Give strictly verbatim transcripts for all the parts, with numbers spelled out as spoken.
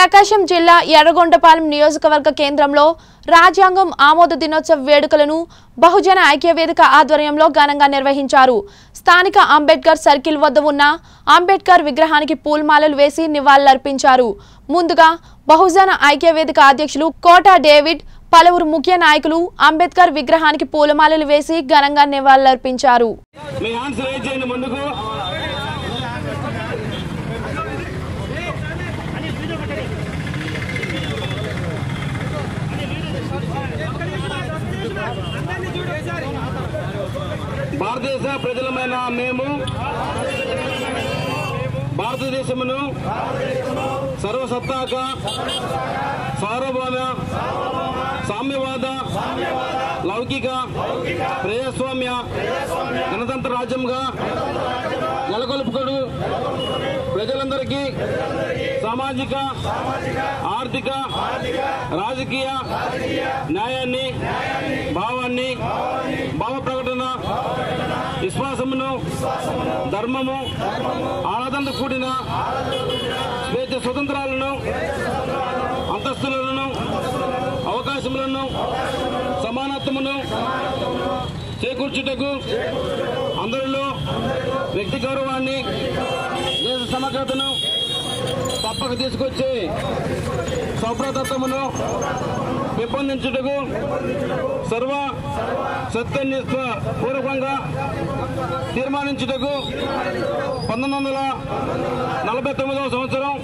ప్రకాశం జిల్లా ఎర్రగొండపాలెం నియోజకవర్గ కేంద్రంలో రాజ్యాంగం ఆమోద దినోత్సవ వేడుకలను బహుజన ఐక్యవేదిక ఆధ్వర్యంలో ఘనంగా నిర్వహించారు. స్థానిక అంబేద్కర్ సర్కిల్ వద్ద ఉన్న అంబేద్కర్ విగ్రహానికి పూలమాలలు వేసి నివాళులర్పించారు. ముందుగా బహుజన ఐక్యవేదిక అధ్యక్షులు కోట డేవిడ్ పలువురు ముఖ్య నాయకులు అంబేద్కర్ విగ్రహానికి పూలమాలలు వేసి ఘనంగా నివాళులర్పించారు. భారతదేశ ప్రజలమైన మేము భారతదేశమును సర్వసత్తాక సార్వభౌమ సామ్యవాద లౌకిక ప్రజాస్వామ్య గణతంత్ర రాజ్యంగా నెలకొల్పుకొను ప్రజలందరికీ సామాజిక ఆర్థిక రాజకీయ న్యాయాన్ని భావాన్ని భావ ప్రకటన విశ్వాసమును ధర్మము ఆరాధనతో కూడిన స్వేచ్ఛ స్వతంత్రాలను అంతస్తులను అవకాశములను సమానత్వమును చేకూర్చుటకు అందరిలో వ్యక్తి గౌరవాన్ని దేశ సమగ్రతను తప్పక తీసుకొచ్చే సౌభ్రతత్వమును పెంపొందించుటకు సర్వ సత్యనిష్ట పూర్వకంగా తీర్మానించుటకు పంతొమ్మిది వందల నలభై తొమ్మిదవ సంవత్సరం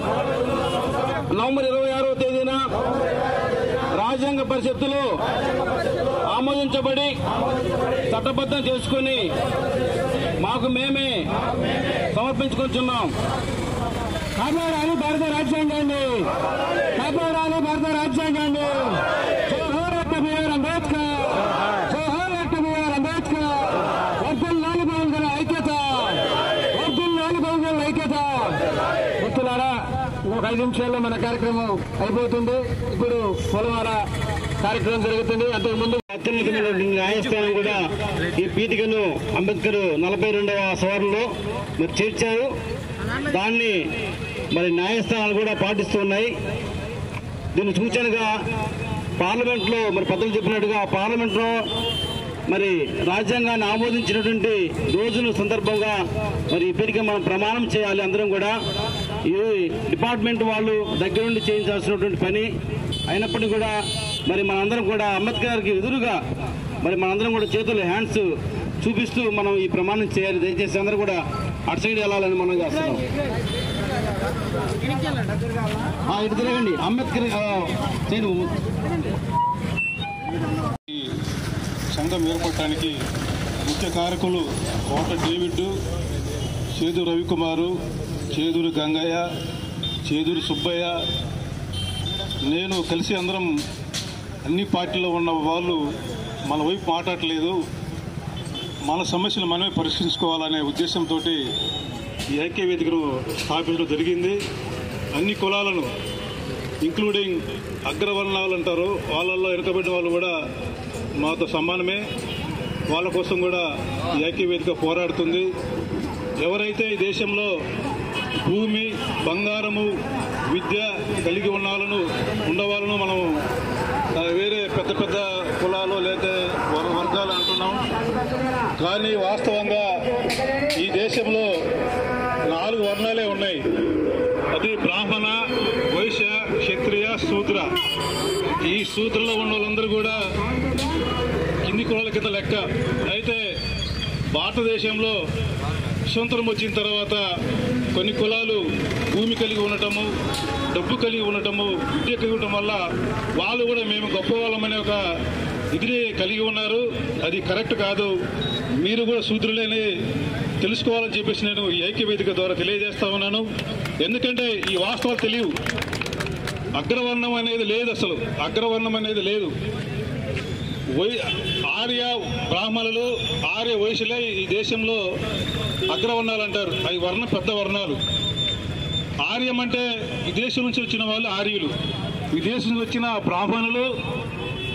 నవంబర్ ఇరవై ఆరవ తేదీన రాజ్యాంగ పరిషత్తులో ఆమోదించబడి చట్టబద్ధం చేసుకుని మాకు మేమే సమర్పించుకుంటున్నాం. కాపాడాలి భారత రాజ్యాంగాన్ని, కాపాడాలి భారత రాజ్యాంగాన్ని. ఒక ఐదు నిమిషాల్లో మన కార్యక్రమం అయిపోతుంది. ఇప్పుడు పొలవార కార్యక్రమం జరుగుతుంది. అంతకుముందు అత్యున్నత న్యాయస్థానం కూడా ఈ పీఠికను అంబేద్కర్ నలభై రెండవ సవరణలో మరి చేర్చారు. దాన్ని మరి న్యాయస్థానాలు కూడా పాటిస్తూ ఉన్నాయి. దీన్ని సూచనగా పార్లమెంట్లో మరి పత్రికలు చెప్పినట్టుగా పార్లమెంట్లో మరి రాజ్యాంగాన్ని ఆమోదించినటువంటి రోజును సందర్భంగా మరి ఈ పేరుకి మనం ప్రమాణం చేయాలి. అందరం కూడా ఈ డిపార్ట్మెంట్ వాళ్ళు దగ్గరుండి చేయించాల్సినటువంటి పని అయినప్పటికీ కూడా మరి మనందరం కూడా అంబేద్కర్కి ఎదురుగా మరి మనందరం కూడా చేతులు హ్యాండ్స్ చూపిస్తూ మనం ఈ ప్రమాణం చేయాలి. దయచేసి అందరూ కూడా అటు సైడ్ వెళ్ళాలని మనం చేస్తున్నాం. ఇటు తిరగండి, అంబేద్కర్ సైడ్. సంఘం ఏర్పడటానికి ముఖ్య కారకులు కోట డేవిడ్, చేదు రవికుమారు, చేదూరు గంగయ్య, చేదూరు సుబ్బయ్య, నేను కలిసి అందరం అన్ని పార్టీలో ఉన్న వాళ్ళు మన వైపు మాట్లాడలేదు. మన సమస్యలు మనమే పరిష్కరించుకోవాలనే ఉద్దేశంతో ఈ ఐక్యవేదికను స్థాపించడం జరిగింది. అన్ని కులాలను ఇంక్లూడింగ్ అగ్రవర్ణాలు అంటారు, వాళ్ళల్లో ఎరకబెట్టిన వాళ్ళు కూడా మాతో సమానమే. వాళ్ళ కోసం కూడా ఈ ఐక్యవేదిక పోరాడుతుంది. ఎవరైతే ఈ దేశంలో భూమి, బంగారము, విద్య కలిగి ఉన్నాలను ఉండవాళ్ళను మనం వేరే పెద్ద పెద్ద కులాలు లేదా వర్గాలు అంటున్నాం. కానీ వాస్తవంగా ఈ దేశంలో నాలుగు వర్ణాలే ఉన్నాయి. అది బ్రాహ్మణ, వైశ్య, క్షత్రియ, శూద్ర. ఈ శూద్రలో ఉన్న వాళ్ళందరూ కూడా కింది కులాల కింద లెక్క. అయితే భారతదేశంలో స్వతంత్రం వచ్చిన తర్వాత కొన్ని కులాలు భూమి కలిగి ఉండటము, డబ్బు కలిగి ఉండటము, విద్య కలిగి ఉండటం వల్ల వాళ్ళు కూడా మేము గొప్ప వాళ్ళమనే ఒక ఇదిని కలిగి ఉన్నారు. అది కరెక్ట్ కాదు. మీరు కూడా శూద్రులని తెలుసుకోవాలని చెప్పేసి నేను ఈ ఐక్యవేదిక ద్వారా తెలియజేస్తా ఉన్నాను. ఎందుకంటే ఈ వాస్తవాలు తెలియవు. అగ్రవర్ణం అనేది లేదు, అసలు అగ్రవర్ణం అనేది లేదు. వై ఆర్య బ్రాహ్మణులు, ఆర్య వైశ్యులే ఈ దేశంలో అగ్రవర్ణాలు అంటారు. అవి వర్ణ పెద్ద వర్ణాలు. ఆర్యం అంటే విదేశం నుంచి వచ్చిన వాళ్ళు ఆర్యులు, విదేశం నుంచి వచ్చిన బ్రాహ్మణులు,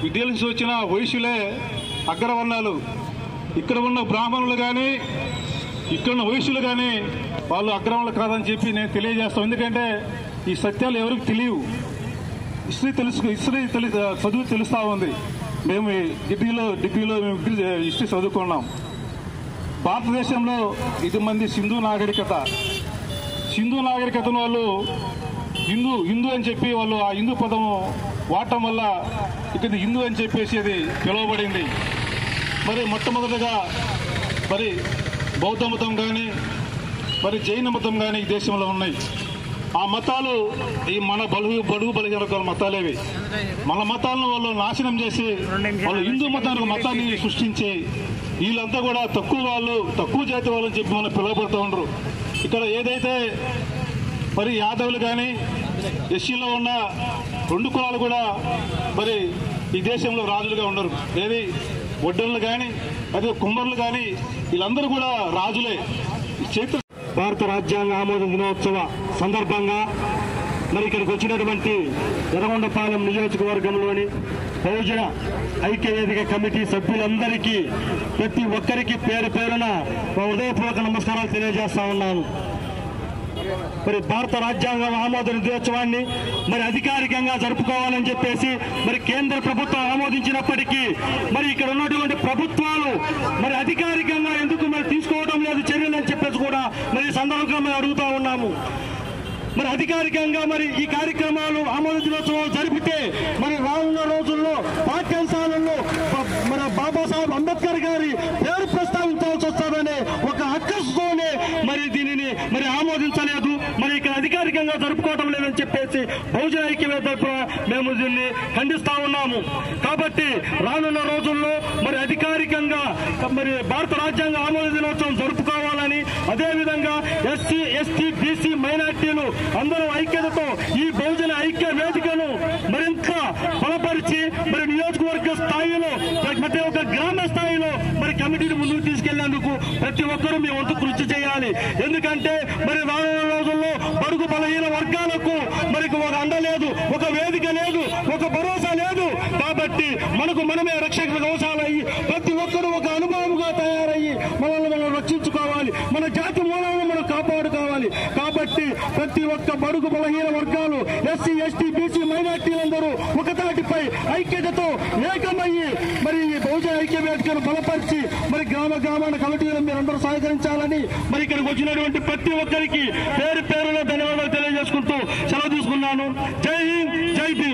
విదేశం నుంచి వచ్చిన వైశ్యులే అగ్రవర్ణాలు. ఇక్కడ ఉన్న బ్రాహ్మణులు కానీ ఇక్కడ ఉన్న వైశ్యులు కానీ వాళ్ళు అగ్రవర్ణాలు కాదని చెప్పి నేను తెలియజేస్తాను. ఎందుకంటే ఈ సత్యాలు ఎవరికి తెలియవు. హిస్టరీ తెలుసు, హిస్టరీ చదువు తెలుస్తూ ఉంది. మేము డిగ్రీలో డిగ్రీలో మేము హిస్టరీ చదువుకున్నాం. భారతదేశంలో ఇది మంది సింధు నాగరికత. సింధు నాగరికత వాళ్ళు హిందూ హిందూ అని చెప్పి వాళ్ళు ఆ హిందూ పదము వాడటం వల్ల ఇక్కడ హిందూ అని చెప్పేసి అది పిలువబడింది. మరి మొట్టమొదటిగా మరి బౌద్ధ మతం కానీ మరి జైన మతం కానీ ఈ దేశంలో ఉన్నాయి. ఆ మతాలు ఈ మన బలుగు బడుగు బలిగిన మతాలేవి. మన మతాలను వాళ్ళు నాశనం చేసి వాళ్ళు హిందూ మతానికి మతాన్ని సృష్టించి వీళ్ళంతా కూడా తక్కువ వాళ్ళు, తక్కువ జాతి వాళ్ళని చెప్పి మనం పిలువబడుతూ ఉండరు. ఇక్కడ ఏదైతే మరి యాదవులు కానీ ఎస్సీలో ఉన్న రెండు కులాలు కూడా మరి ఈ దేశంలో రాజులుగా ఉండరు. ఏది వడ్డన్లు కానీ అదే కుమ్మర్లు కానీ వీళ్ళందరూ కూడా రాజులే. చరిత్ర భారత రాజ్యాంగ ఆమోద దినోత్సవ సందర్భంగా మరి ఇక్కడికి వచ్చినటువంటి ఎర్రగొండపాలెం నియోజకవర్గంలోని బహుజన ఐక్యవేదిక కమిటీ సభ్యులందరికీ ప్రతి ఒక్కరికి పేరు పేరున హృదయపూర్వక నమస్కారాలు తెలియజేస్తా ఉన్నాను. మరి భారత రాజ్యాంగ ఆమోదన దినోత్సవాన్ని మరి అధికారికంగా జరుపుకోవాలని చెప్పేసి మరి కేంద్ర ప్రభుత్వం ఆమోదించినప్పటికీ మరి ఇక్కడ ఉన్నటువంటి ప్రభుత్వాలు మరి అధికారికంగా ఎందుకు మరి తీసుకోవడం లేదు చర్యలు అని చెప్పేసి కూడా మరి ఈ సందర్భంగా మేము అడుగుతూ ఉన్నాము. మరి అధికారికంగా మరి ఈ కార్యక్రమాలు ఆమోద దినోత్సవాలు జరిపితే మరి రానున్న రోజుల్లో పాఠ్యాంశాలలో మన బాబాసాహెబ్ అంబేద్కర్ గారి పేరు ప్రస్తావించాల్సి వస్తుందనే ఒక అక్కస్తోనే మరి దీనిని మరి ఆమోదించలేదు, మరి ఇక్కడ అధికారికంగా జరుపుకోవడం లేదని చెప్పేసి బహుజన ఐక్యవేదిక తరపున మేము దీన్ని ఖండిస్తా ఉన్నాము. కాబట్టి రానున్న రోజుల్లో మరి అధికారికంగా మరి భారత రాజ్యాంగ ఆమోద దినోత్సవం జరుపుకోవాలని, అదేవిధంగా ఎస్సీ ఎస్టీ బీసీ మైనార్టీలు అందరూ ఐక్యతతో ఈ బహుజన ఐక్య వేదికను మరింత బలపరిచి మరి నియోజకవర్గ స్థాయిలో ప్రతి ఒక్క గ్రామ స్థాయిలో మరి కమిటీని ముందుకు తీసుకెళ్లేందుకు ప్రతి ఒక్కరూ మీ వంతు కృషి చేయాలి. ఎందుకంటే మరి రానున్న రోజుల్లో బడుగు బలహీన వర్గాలకు మరి ఒక అండ లేదు, ఒక వేదిక లేదు, ఒక భరోసా లేదు. కాబట్టి మనకు మనమే రక్షక కవచాలయ్యి ప్రతి ఒక్కరూ ఒక అనుభవంగా తయారయ్యి మనల్ని మనం రక్షించుకోవాలి, మన జాతి మూలాలను మనం కాపాడుకోవాలి. కాబట్టి ప్రతి ఒక్క బడుగు బలహీన వర్గాలు ఎస్సీ ఎస్టీ బీసీ మైనార్టీలందరూ ఒకతాటిపై ఐక్యతతో ఏకమయ్యి మరి బహుజన ఐక్యవేదికను బలపరిచి మరి గ్రామ గ్రామాల కమిటీలను మీరు అందరూ సహకరించాలని మరి ఇక్కడికి వచ్చినటువంటి ప్రతి ఒక్కరికి పేరు పేరులో ధన్యవాదాలు తెలియజేసుకుంటూ సెలవు తీసుకున్నాను. జై హింద్, జై భీమ్.